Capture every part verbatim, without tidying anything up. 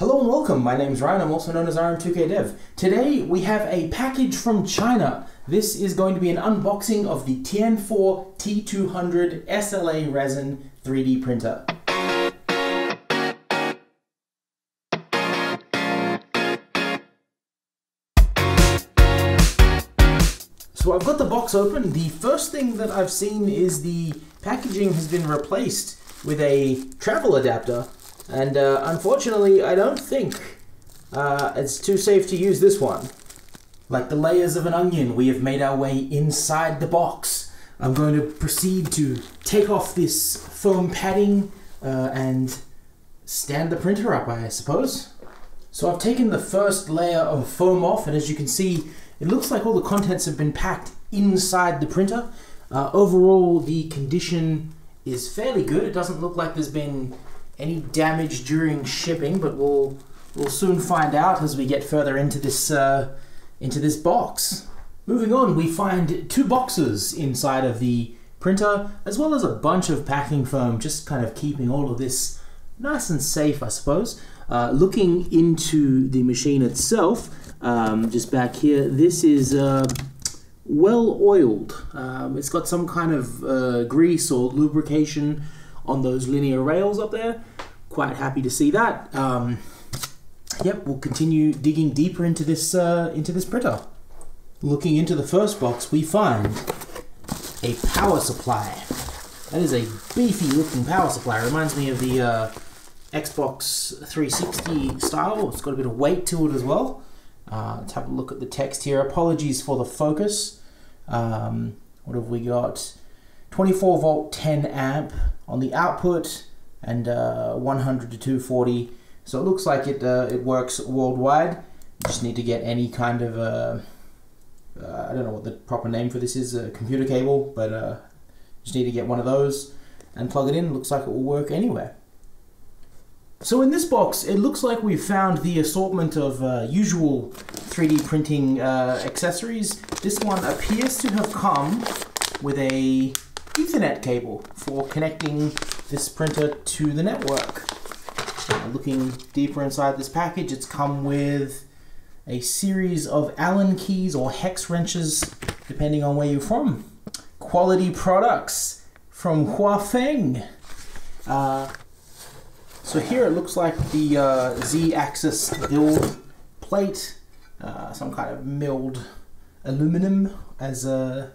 Hello and welcome, my name is Ryan, I'm also known as R M two K Dev. Today we have a package from China. This is going to be an unboxing of the Tianfour T two hundred S L A resin three D printer. So I've got the box open. The first thing that I've seen is the packaging has been replaced with a travel adapter. And uh, unfortunately, I don't think uh, it's too safe to use this one. Like the layers of an onion, we have made our way inside the box. I'm going to proceed to take off this foam padding uh, and stand the printer up, I suppose. So I've taken the first layer of foam off, and as you can see, it looks like all the contents have been packed inside the printer. Uh, overall, the condition is fairly good. It doesn't look like there's been any damage during shipping, but we'll we'll soon find out as we get further into this uh, into this box. Moving on, we find two boxes inside of the printer, as well as a bunch of packing foam, just kind of keeping all of this nice and safe, I suppose. Uh, looking into the machine itself, um, just back here, this is uh, well oiled. Um, it's got some kind of uh, grease or lubrication on those linear rails up there. Quite happy to see that. Um, yep, we'll continue digging deeper into this uh, into this printer. Looking into the first box, we find a power supply. That is a beefy looking power supply. It reminds me of the uh, Xbox three sixty style. It's got a bit of weight to it as well. Uh, let's have a look at the text here. Apologies for the focus. Um, what have we got? twenty-four volt, ten amp on the output, and uh, one hundred to two forty. So it looks like it uh, it works worldwide. You just need to get any kind of uh, uh, I don't know what the proper name for this is, a computer cable, but uh, just need to get one of those and plug it in. Looks like it will work anywhere. So in this box, it looks like we've found the assortment of uh, usual three D printing uh, accessories. This one appears to have come with a Ethernet cable for connecting this printer to the network. Uh, looking deeper inside this package, it's come with a series of Allen keys or hex wrenches, depending on where you're from. Quality products from Huafeng. Uh, so here it looks like the uh, Z-axis milled plate, uh, some kind of milled aluminum, as a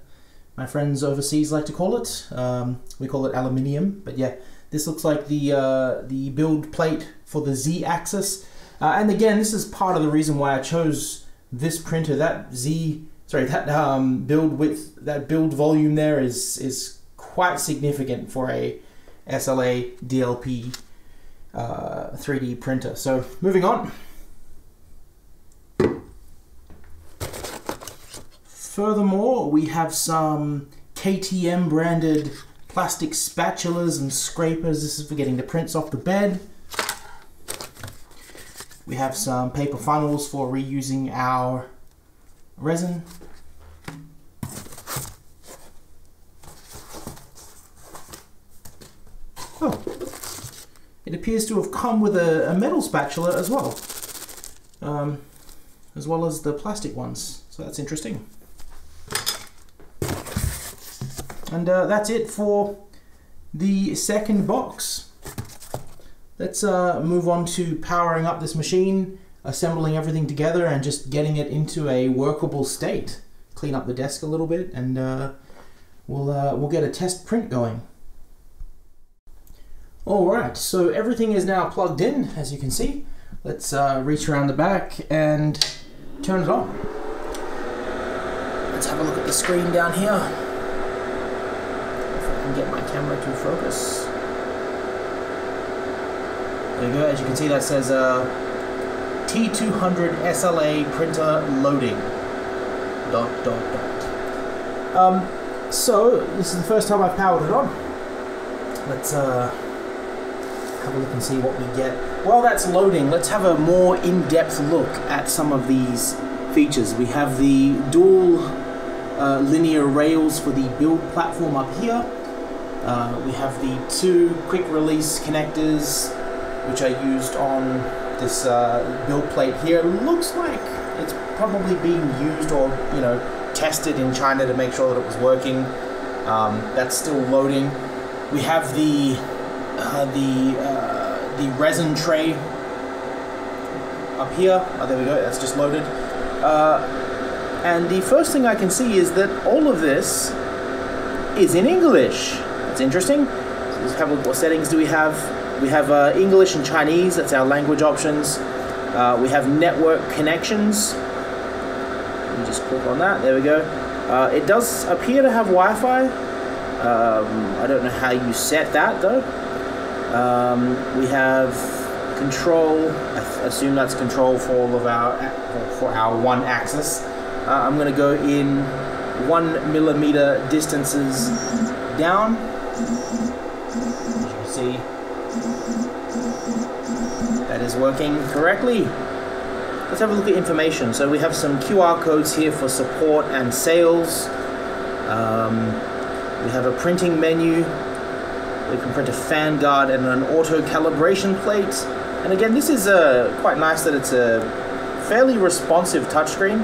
my friends overseas like to call it. Um, we call it aluminium, but yeah, this looks like the uh, the build plate for the Z-axis. Uh, and again, this is part of the reason why I chose this printer. That Z, sorry, that um, build width, that build volume there is is quite significant for a S L A D L P uh, three D printer. So moving on. Furthermore, we have some K T M branded plastic spatulas and scrapers. This is for getting the prints off the bed. We have some paper funnels for reusing our resin. Oh, it appears to have come with a, a metal spatula as well, um, as well as the plastic ones, so that's interesting. And uh, that's it for the second box. Let's uh, move on to powering up this machine, assembling everything together, and just getting it into a workable state. Clean up the desk a little bit, and uh, we'll uh, we'll get a test print going. All right, so everything is now plugged in, as you can see. Let's uh, reach around the back and turn it on. Let's have a look at the screen down here. And get my camera to focus. There you go, as you can see that says uh, T two hundred S L A printer loading, dot dot dot. Um, so, this is the first time I've powered it on. Let's uh, have a look and see what we get. While that's loading, let's have a more in-depth look at some of these features. We have the dual uh, linear rails for the build platform up here. Uh, we have the two quick release connectors, which are used on this uh, build plate here looks like it's probably being used or, you know, tested in China to make sure that it was working. Um, that's still loading. We have the uh, the uh, the resin tray up here. Oh, there we go. That's just loaded. Uh, and the first thing I can see is that all of this is in English. That's interesting. So let's have a look. What settings do we have? We have uh, English and Chinese. That's our language options. Uh, we have network connections. Let me just click on that. There we go. Uh, it does appear to have Wi-Fi. Um, I don't know how you set that though. Um, we have control. I assume that's control for all of our for our one axis. Uh, I'm going to go in one millimeter distances down. As you can see, that is working correctly. Let's have a look at information. So we have some Q R codes here for support and sales. Um, we have a printing menu. We can print a fan guard and an auto calibration plate. And again, this is uh, quite nice that it's a fairly responsive touchscreen.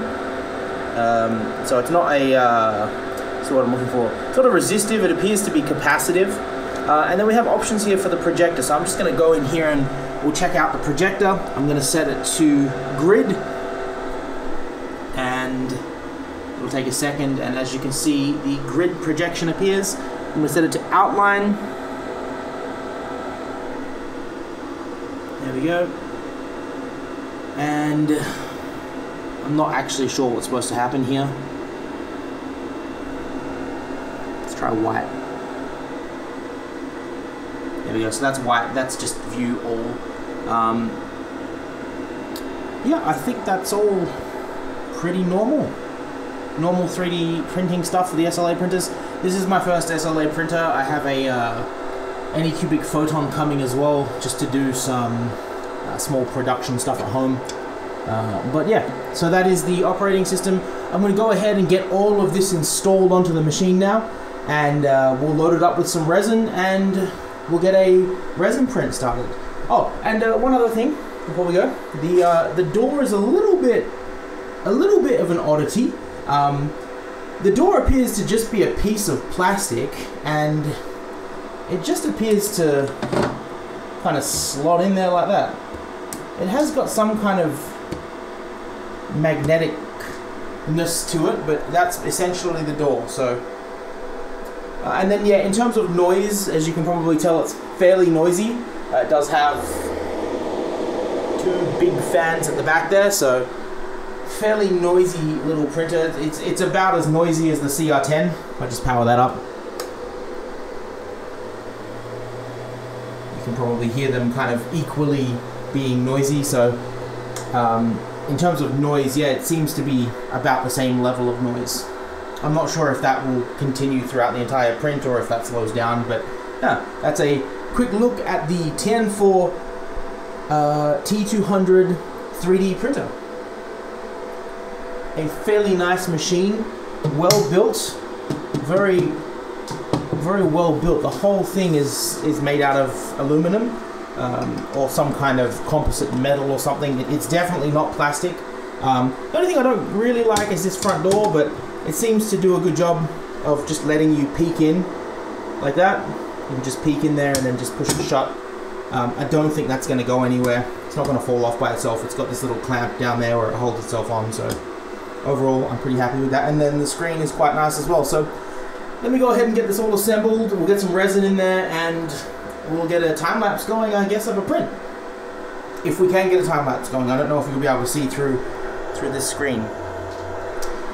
Um, so it's not a, uh, so what I'm looking for, it's not a resistive, it appears to be capacitive. Uh, and then we have options here for the projector. So I'm just going to go in here and we'll check out the projector. I'm going to set it to grid. And it'll take a second. And as you can see, the grid projection appears. I'm going to set it to outline. There we go. And I'm not actually sure what's supposed to happen here. Let's try white. There we go. So that's white. That's just view all. Um, yeah, I think that's all pretty normal. Normal three D printing stuff for the S L A printers. This is my first S L A printer. I have a uh, AnyCubic Photon coming as well, just to do some uh, small production stuff at home. Uh, but yeah, so that is the operating system. I'm going to go ahead and get all of this installed onto the machine now, and uh, we'll load it up with some resin, and we'll get a resin print started. Oh, and uh, one other thing before we go, the uh, the door is a little bit, a little bit of an oddity. Um, the door appears to just be a piece of plastic, and it just appears to kind of slot in there like that. It has got some kind of magneticness to it, but that's essentially the door. So uh, and then yeah, in terms of noise, as you can probably tell, it's fairly noisy. Uh, it does have two big fans at the back there, so fairly noisy little printer. It's, it's about as noisy as the C R ten. I'll just power that up. You can probably hear them kind of equally being noisy, so um, in terms of noise, yeah, it seems to be about the same level of noise. I'm not sure if that will continue throughout the entire print or if that slows down, but yeah, that's a quick look at the Tianfour uh, T two hundred three D printer. A fairly nice machine, well built, very, very well built. The whole thing is, is made out of aluminum. Um, or some kind of composite metal or something. It's definitely not plastic. Um, the only thing I don't really like is this front door, but it seems to do a good job of just letting you peek in like that. You can just peek in there and then just push it shut. Um, I don't think that's going to go anywhere. It's not going to fall off by itself. It's got this little clamp down there where it holds itself on. So overall, I'm pretty happy with that. And then the screen is quite nice as well. So let me go ahead and get this all assembled. We'll get some resin in there and we'll get a time-lapse going, I guess, of a print. If we can get a time-lapse going. I don't know if we'll be able to see through through this screen.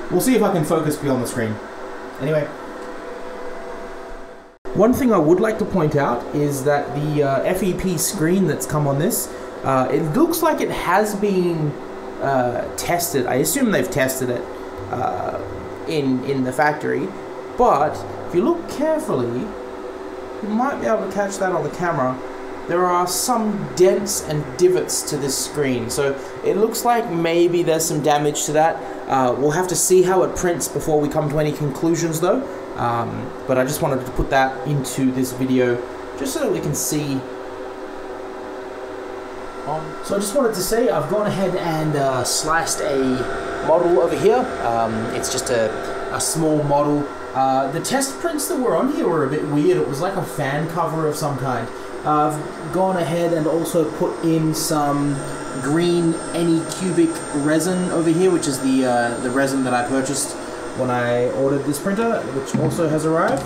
We'll see if I can focus beyond the screen. Anyway. One thing I would like to point out is that the uh, F E P screen that's come on this, uh, it looks like it has been uh, tested. I assume they've tested it uh, in, in the factory. But if you look carefully, you might be able to catch that on the camera. There are some dents and divots to this screen, so it looks like maybe there's some damage to that. Uh, we'll have to see how it prints before we come to any conclusions though. Um, but I just wanted to put that into this video just so that we can see on. So I just wanted to say I've gone ahead and uh, sliced a model over here. Um, it's just a, a small model. Uh, the test prints that were on here were a bit weird. It was like a fan cover of some kind. Uh, I've gone ahead and also put in some green AnyCubic resin over here, which is the, uh, the resin that I purchased when I ordered this printer, which also has arrived.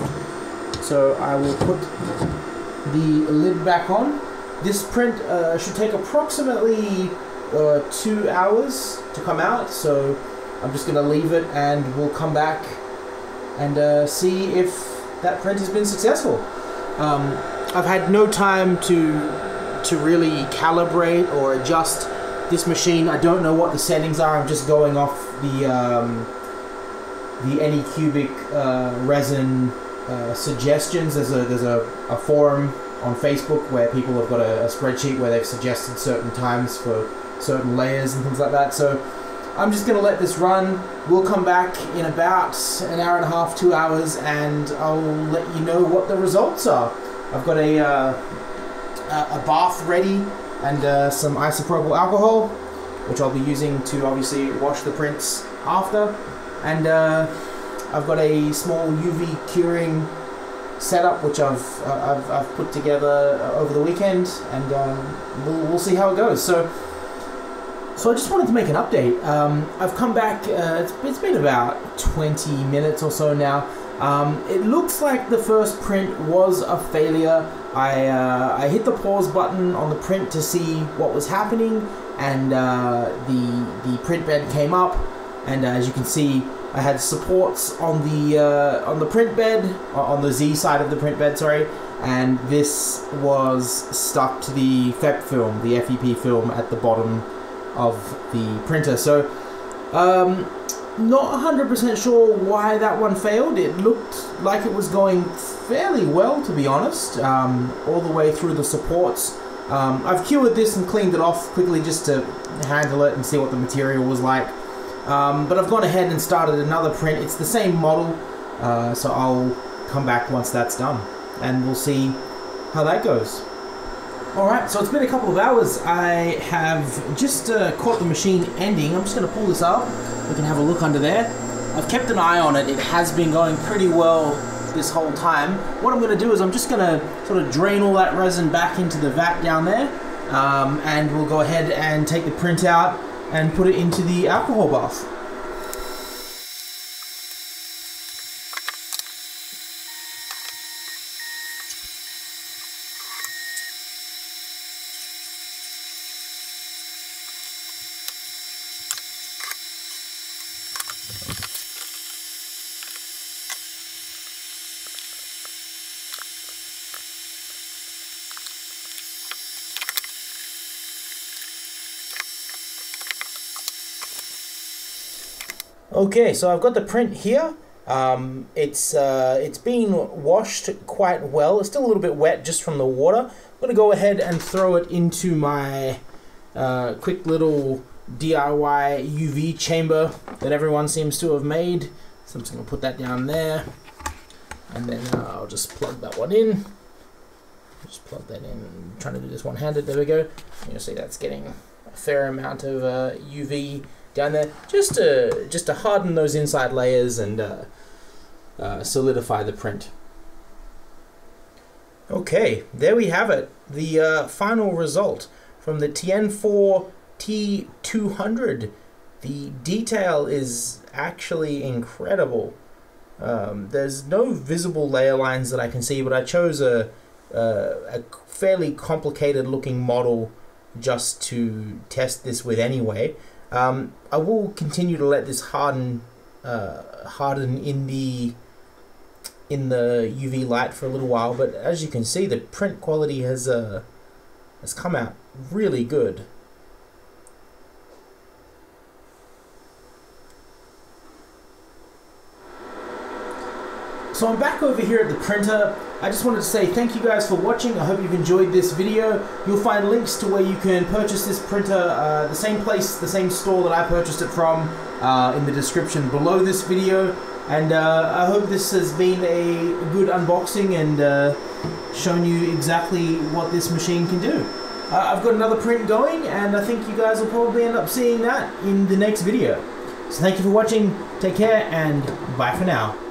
So I will put the lid back on. This print uh, should take approximately uh, two hours to come out, so I'm just gonna leave it and we'll come back and uh, see if that print has been successful. Um, I've had no time to, to really calibrate or adjust this machine. I don't know what the settings are. I'm just going off the, um, the AnyCubic uh, resin Uh, suggestions. There's a there's a, a forum on Facebook where people have got a, a spreadsheet where they've suggested certain times for certain layers and things like that. So I'm just gonna let this run. We'll come back in about an hour and a half, two hours, and I'll let you know what the results are. I've got a uh, a bath ready and uh, some isopropyl alcohol, which I'll be using to obviously wash the prints after, and. Uh, I've got a small U V curing setup which I've uh, I've, I've put together over the weekend, and um, we'll, we'll see how it goes. So, so I just wanted to make an update. Um, I've come back. Uh, it's, it's been about twenty minutes or so now. Um, it looks like the first print was a failure. I uh, I hit the pause button on the print to see what was happening, and uh, the the print bed came up, and uh, as you can see. I had supports on the uh, on the print bed, on the Z side of the print bed, sorry, and this was stuck to the F E P film, the F E P film at the bottom of the printer. So, um, not one hundred percent sure why that one failed. It looked like it was going fairly well, to be honest, um, all the way through the supports. Um, I've cured this and cleaned it off quickly just to handle it and see what the material was like. Um, but I've gone ahead and started another print. It's the same model, uh, so I'll come back once that's done and we'll see how that goes. Alright, so it's been a couple of hours. I have just uh, caught the machine ending. I'm just going to pull this up. We can have a look under there. I've kept an eye on it. It has been going pretty well this whole time. What I'm going to do is I'm just going to sort of drain all that resin back into the vat down there, um, and we'll go ahead and take the print out and put it into the alcohol bath. Okay, so I've got the print here. Um, it's uh, it's been washed quite well. It's still a little bit wet just from the water. I'm gonna go ahead and throw it into my uh, quick little D I Y U V chamber that everyone seems to have made. So I'm just gonna put that down there, and then uh, I'll just plug that one in. Just plug that in. I'm trying to do this one-handed. There we go. You'll see that's getting a fair amount of uh, U V down there, just to just to harden those inside layers and uh, uh, solidify the print. Okay, there we have it. The uh, final result from the Tianfour T two hundred. The detail is actually incredible. Um, there's no visible layer lines that I can see, but I chose a a, a fairly complicated looking model just to test this with anyway. Um, I will continue to let this harden, uh, harden in the in the U V light for a little while. But as you can see, the print quality has uh, has come out really good. So I'm back over here at the printer. I just wanted to say thank you guys for watching. I hope you've enjoyed this video. You'll find links to where you can purchase this printer, uh, the same place, the same store that I purchased it from, uh, in the description below this video. And uh, I hope this has been a good unboxing and uh, shown you exactly what this machine can do. Uh, I've got another print going, and I think you guys will probably end up seeing that in the next video. So thank you for watching, take care, and bye for now.